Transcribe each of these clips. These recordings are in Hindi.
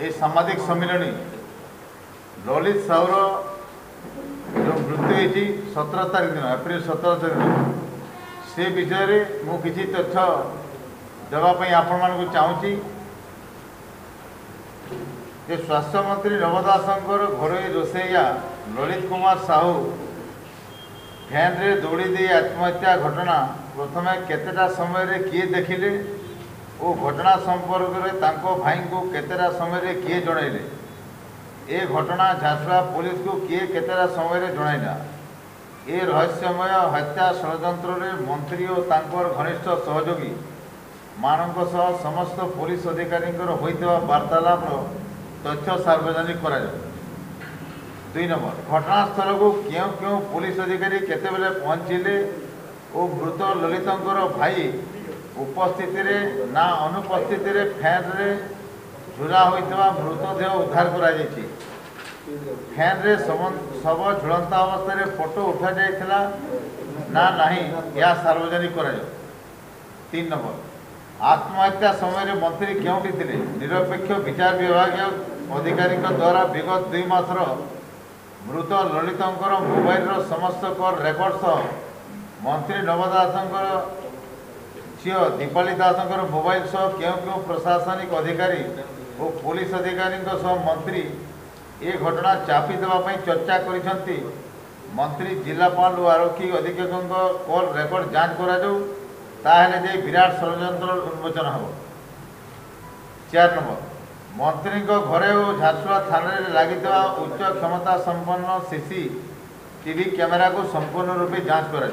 ये सामाजिक सम्मिलनी ललित साहूर जो मृत्यु होती 17 तारीख दिन एप्रिल 17 तारीख दिन से विषय में मुझे तथ्य देवाई आपण मानू चाहूँगी। ये स्वास्थ्य मंत्री नब दास घर रोसैया ललित कुमार साहू फैन रे दौड़ी दे आत्महत्या घटना प्रथम केतेटा समय किए देखिले ओ घटना संपर्क में तांको भाई को केतेटा समय किए जणैले, ए घटना झारसुगुड़ा पुलिस को किए केतेटा समय जणैला। ए रहस्यमय हत्या षड़यंत्र रे मंत्री और तांकर घनिष्ठ सहयोगी मानक सह समस्त पुलिस अधिकारी होइतवा वार्तालाप तथ्य सार्वजनिक करा जाय। 2 नंबर घटनास्थल को क्यों क्यों पुलिस अधिकारी केते बेले पहुँचले और मृत ललितंकर भाई उपस्थिति रे ना अनुपस्थिति रे फैन रे झुला होता मृतदेह उद्धार करा जायछि। फैन रे सब झुलंता अवस्था रे फोटो उठा जाइथिला ना नहीं या सार्वजनिक करा जाय। 3 नंबर आत्महत्या समय रे मंत्री क्योंटी थिले, निरपेक्ष विचार विभाग अधिकारी द्वारा विगत 2 मासर मृत ललितंकर मोबाइल समस्त कॉल रेकर्ड सह मंत्री नब दासंकर झील दीपाली दासंकर मोबाइल सह क्यों क्यों प्रशासनिक अधिकारी और पुलिस अधिकारी सह मंत्री ये घटना चापी देवाई चर्चा करिसेंती। मंत्री जिलापाल और आरक्षी अधीक्षक कॉल रेकर्ड जांच कराऊ विराट षड्यंत्र उन्मोचन हो। 4 नंबर मंत्री घरे और झारसुगुड़ा थाना लगी उच्च क्षमता संपन्न सीसीटीवी कैमेरा को संपूर्ण रूपे जांच कर।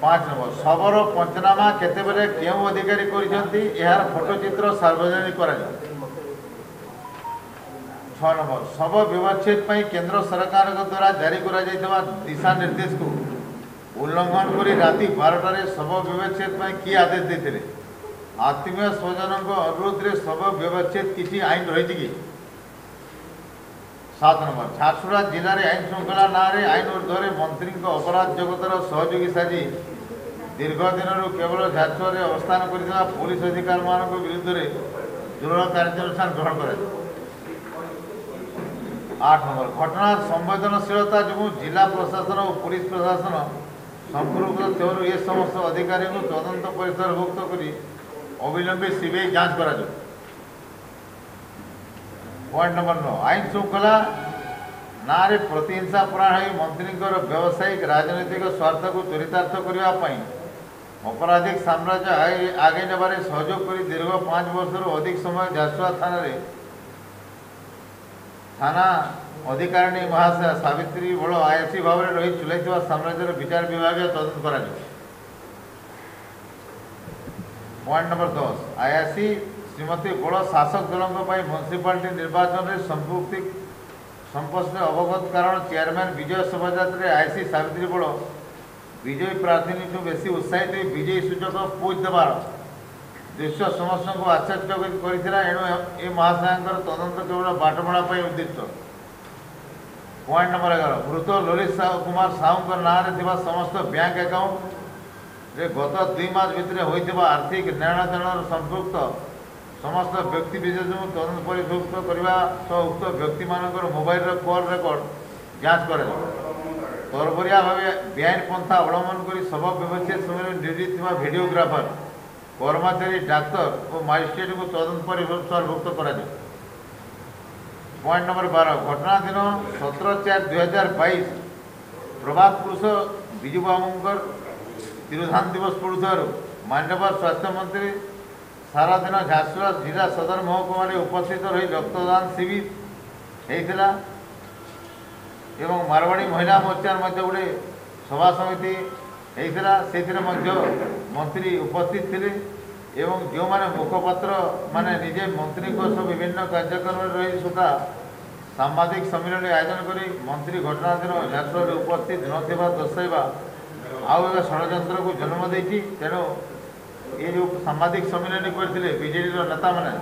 5 नंबर शबर पंचनामा केतेबेले क्यों अधिकारी करछंती यार फोटोचित्र सार्वजनिक कर। 6 नंबर शव व्यवच्छेद पर केंद्र सरकार द्वारा जारी कर दिशा निर्देश को उल्लंघन कर राति 12टार शव व्यवच्छेद पर किए आदेश देते। आत्मीय स्वजन को अनुरोध रे सब व्यवच्छेद किसी आईन रही कि। 7 नंबर झारसुगुड़ा जिले आईन श्रृंखला ना आईन ऊर्धर मंत्री अपराध जगतर सहयोगी साजी दीर्घ दिन केवल झारसुगुड़ा अवस्थान कर पुलिस अधिकारी मान विरुद्ध में दृढ़ कार्यानुष्ठान ग्रहण कर। 8 नंबर घटना संवेदनशीलता जो जिला प्रशासन और पुलिस प्रशासन संप्रत थे ये समस्त अधिकारी को तदंत परिसरभुक्त कर अविलंबे सीबीआई जांच करा जाए। 9 नंबर आईन श्रृंखला ना प्रतिहिंसा प्राणी मंत्री व्यावसायिक राजनीतिक स्वार्थ को चरितार्थ करने अपराधिक साम्राज्य आगे नबारे सहयोग कर दीर्घ 5 वर्ष अधिक समय झारसुगुड़ा थाना अधिकारिणी महाशया सावित्री बड़ आयसी भाव में रही चुलाई साम्राज्यर विचार विभाग तदंत करा जाए। 1 नंबर 10 आईआईसी श्रीमती बड़ शासक दल म्यूनिसिपालिटी निर्वाचन में संपुक्ति संपर्क अवगत कारण चेयरमैन विजय शोभायात्रा आईआईसी सावित्री बड़ विजयी प्रार्थी बेसी उत्साहित विजयी सूचक पूज देवार दृश्य समस्त को आश्चर्य कर एणु ए महाशयांकर तदंत केवल बाटमणा उद्दिष्ट। 1 नंबर 11 मृत ललित कुमार साहू नाँ समस्त बैंक अकाउंट रे गत 2 मास भितर होता आर्थिक लेणदेण संपुक्त समस्त व्यक्ति विशेष तदन परिभुक्त करने सह उक्त व्यक्ति मान मोबाइल कॉल रेकर्ड जांच कर। तरबरिया भावे बेआईन पंथा अवलम्बन कर शव व्यवच्छेद समय नियोजित भिडियोग्राफर कर्मचारी डाक्तर और मजिस्ट्रेट को तदन परिभुक्त कर। 1 नंबर 12 घटना दिन 17/4/2022 प्रभात पुरुष विजू बाबूंकर तिरोधान दिवस पड़ुवर मान्यवर स्वास्थ्य मंत्री सारा दिन झारसुगुड़ा जिला सदर महकुमार उपस्थित रही रक्तदान शिविर एवं मारवाड़ी महिला मोर्चार मध्य गोटे सभा समिति से मंत्री उपस्थित थे एवं जो मैंने मुखपत्र माने निजे मंत्री सब विभिन्न कार्यक्रम रही सुधा सांबादिक सम्मिलन आयोजन कर मंत्री घटना दिन झारसुगुड़ा उपस्थित ना दर्शाइवा आउ एक षड्यंत्र को जन्म देती। तेणु ये जो सांबादिक सम्मिलन करते बीजेडी नेता मैंने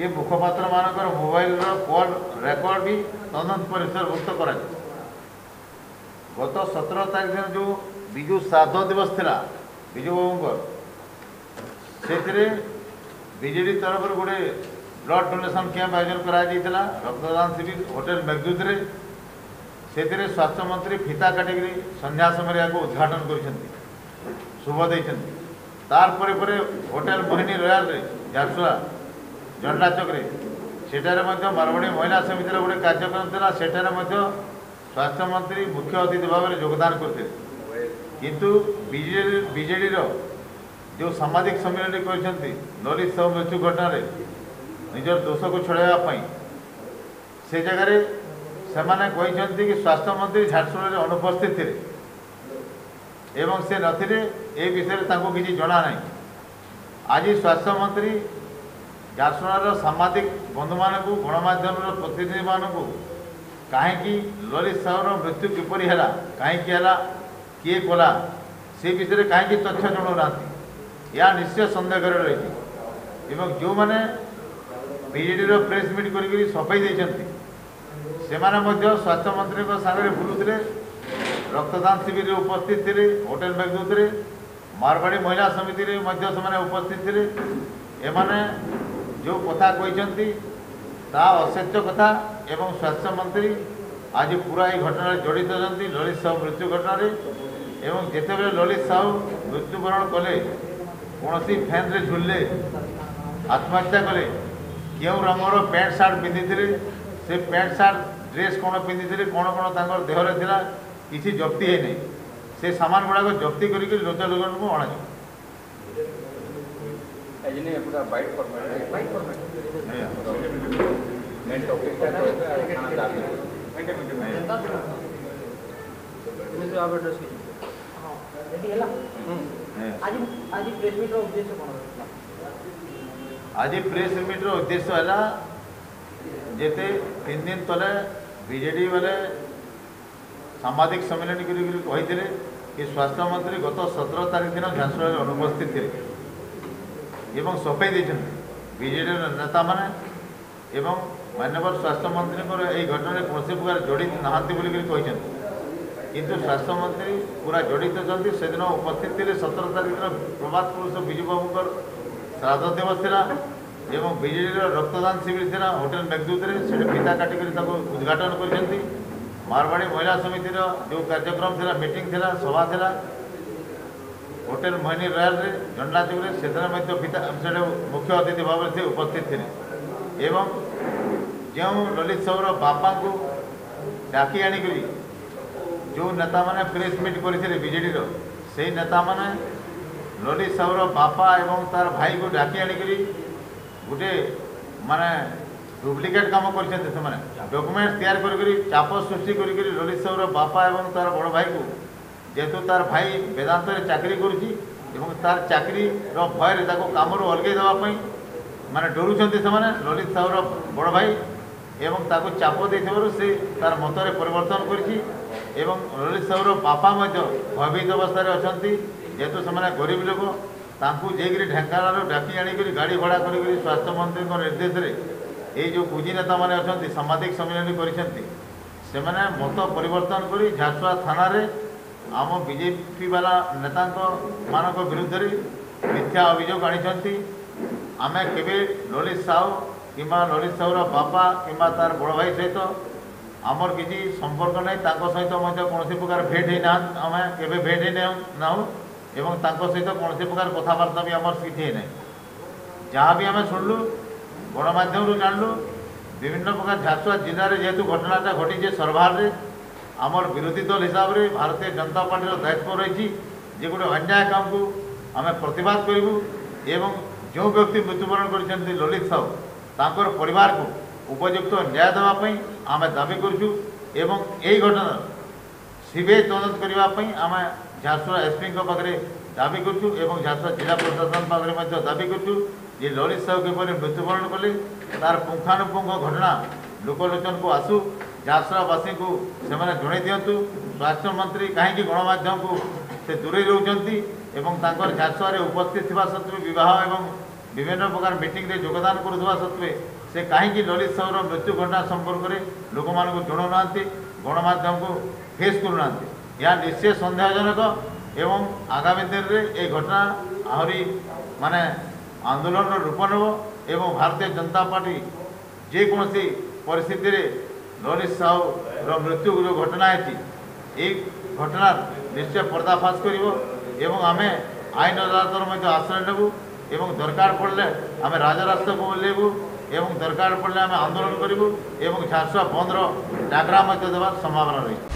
ये मुखपात्र मानक मोबाइल कॉल रेकर्ड भी तदंत परिसरभुक्त कर। गत 17 तारीख दिन जो विजु श्राद्ध दिवस था विजु बाबूंकर से बीजेडी तरफ गोटे ब्लड डोनेसन कैंप आयोजन कराइला रक्तदान शिविर होटेल मेघदूत रे से स्वास्थ्य मंत्री फिता काटिकी संध्या समय या उद्घाटन कर शुभ देते तार होटेल मोहिनी रॉयल झारसुगुड़ा झंडा चक्रे सेठार मारवाड़ी महिला समिति गोटे कार्यक्रम था सेठार स्वास्थ्य मंत्री मुख्य अतिथि भाव में योगदान करते किंतु बीजेडी जो सामाजिक सम्मेलन करते ललित शव मृत्यु घटन निजर दोष को छड़ावाई से जगार से कि स्वास्थ्य मंत्री झारसुगुड़ा अनुपस्थित थे एवं से नथिले ए विषय किसी जना ना। आज स्वास्थ्य मंत्री झारसुगुड़ा सामाजिक बंधु मान गणमाध्यम प्रतिनिधि मान कहीं ललित साहूर मृत्यु किपर है कहीं किए कला से विषय कहीं तथ्य जनाऊना या निश्चय सन्देह रही जो मैंने बीजेडी प्रेस मिट कर सफाई देते से स्वास्थ्य मंत्री सागर बुलूते रक्तदान शिविर उपस्थित थे होटेल मेघदूत रे मारवाड़ी महिला समिति रे उपस्थित थे एमाने जो कथा कहते असत्य कथा एवं स्वास्थ्य मंत्री आज पूरा ये घटना जड़ित होती ललित साहू मृत्यु घटना एवं जिते बड़े ललित साहू मृत्युवरण कले कौन फैन रे झुल्ले आत्महत्या कले क्यों रंगर पैंट सार्ट पिंधि से पैंट सार्ट ड्रेस कौन पिंधि कौन कौन देहर था किसी जब्ती है नहीं से सामान गुड़ाक जब्ती कर लोचा लोगन को अणा आज प्रेस मीट उद्देश्य है जेते 3 दिन तले बीजेडी वाले सामाजिक सम्मेलन कही कि स्वास्थ्य मंत्री गत 17 तारीख दिन झारसुगुड़ा अनुपस्थित थे एवं सफाई देते बीजेडी नेता माने एवं माननीय स्वास्थ्य मंत्री यही घटना कौन प्रकार जड़ित नहांती बोली किंतु स्वास्थ्य मंत्री पूरा जड़ित होती से दिन उपस्थित थे 17 तारीख दिन प्रभात पुरुष विजू बाबूर श्राद्ध दिवस था एवं बीजेडी रक्तदान शिविर था होटेल मेघदूत रे से फिता काटिकी उद्घाटन करते मारवाड़ी महिला समिति जो कार्यक्रम था मीटिंग था सभा था होटेल मोहिनी रॉयल झंडा चौक से मुख्य अतिथि भाव में उपस्थित थे एवं जो ललित साहूर बापा को डाकी आनिक जो नेता माने प्रेस मिट करते बीजेडी से नेता माने ललित साहूर बापा एवं तार भाई को डाकी आनिक गोटे माने डुप्लिकेट काम कर डॉक्यूमेंट्स तैयार कर चाप सृष्टि कर ललित साहूर बापा एवं तार बड़ भाई को जेहेतु तार भाई वेदांत चाकरी कर चाकरी भयर कम अलग देवाई माने डरुंच से ललित साहूर बड़ भाई एवं चाप दे तार मतरे परिवर्तन कर ललित साहूर बापा भयभीत अवस्था अच्छा जेहेतु से गरीब लोक ढेंकानाल डाकी आनिक गाड़ी भड़ा कर स्वास्थ्य मंत्री निर्देश में ये जो पूजी नेता माने अच्छा सामाजिक सम्मेलन करते मत परिवर्तन कर झारसुगुड़ा थाना रे आम बीजेपी वाला नेता मान विरुद्ध मिथ्या अभियोग आमे केवे ललित साहू कि ललित साहूर बापा कि तार बड़ भाई सहित आमर किसी संपर्क नहीं सहित कौन प्रकार भेट ही ना आम केवे भेट ही ना एवं सहित कौन प्रकार कथबार्ता भी आम किसी ना जहाँ भी आम शुणलु गणमाध्यम जानलु विभिन्न प्रकार झारसुगुड़ा जिले में जेहेतु घटनाटा घटी सरभार में आमर विरोधी दल हिसाब से भारतीय जनता पार्टी दायित्व रही गोटे अन्याय काम को आम प्रतिवाद करूँ एवं जो व्यक्ति मृत्युवरण कर ललित साहू तांकर परिवार को उपयुक्त न्याय देवाई आम दाबी करूँ एवं यही घटना सीबीआई तदंत करने आम झारसुगुड़ा एसपी पाखे दाबी करूँ एवं झारसुगुड़ा जिला प्रशासन पाखे दाबी करूँ ये ललित साहू किपर मृत्युवरण कले तार पुंखानुपुंख घटना लोकलोचन को आसू झारसुगुड़ावासी को जनई दिंतु स्वास्थ्य मंत्री कहीं गणमाध्यम को से दूरे रोचती झारसुगुड़ा उपस्थित थी सत्वे बहुत एवं विभिन्न प्रकार मीटिंग रे योगदान करुवा सत्वे से कहीं ललित साहूर मृत्यु घटना संपर्क में लोक मानक जनाऊना गणमाध्यम को फेस करूना या निश्चय सन्देहजनक एवं आगामी दिन में ये घटना आहरी माने आंदोलन रूप नेब एवं भारतीय जनता पार्टी जेकोसी परिस्थिति ललित साहू मृत्यु जो घटना है घटना निश्चय पर्दाफाश कर आमे आईन अदालत आश्रय नेबू एवं दरकार पड़े आम राजरास्ता को ओल्लैबू एवं दरकार पड़े आम आंदोलन करूँ एवं झारसुगुड़ा बंदर डाकरा देवार संभावना रही।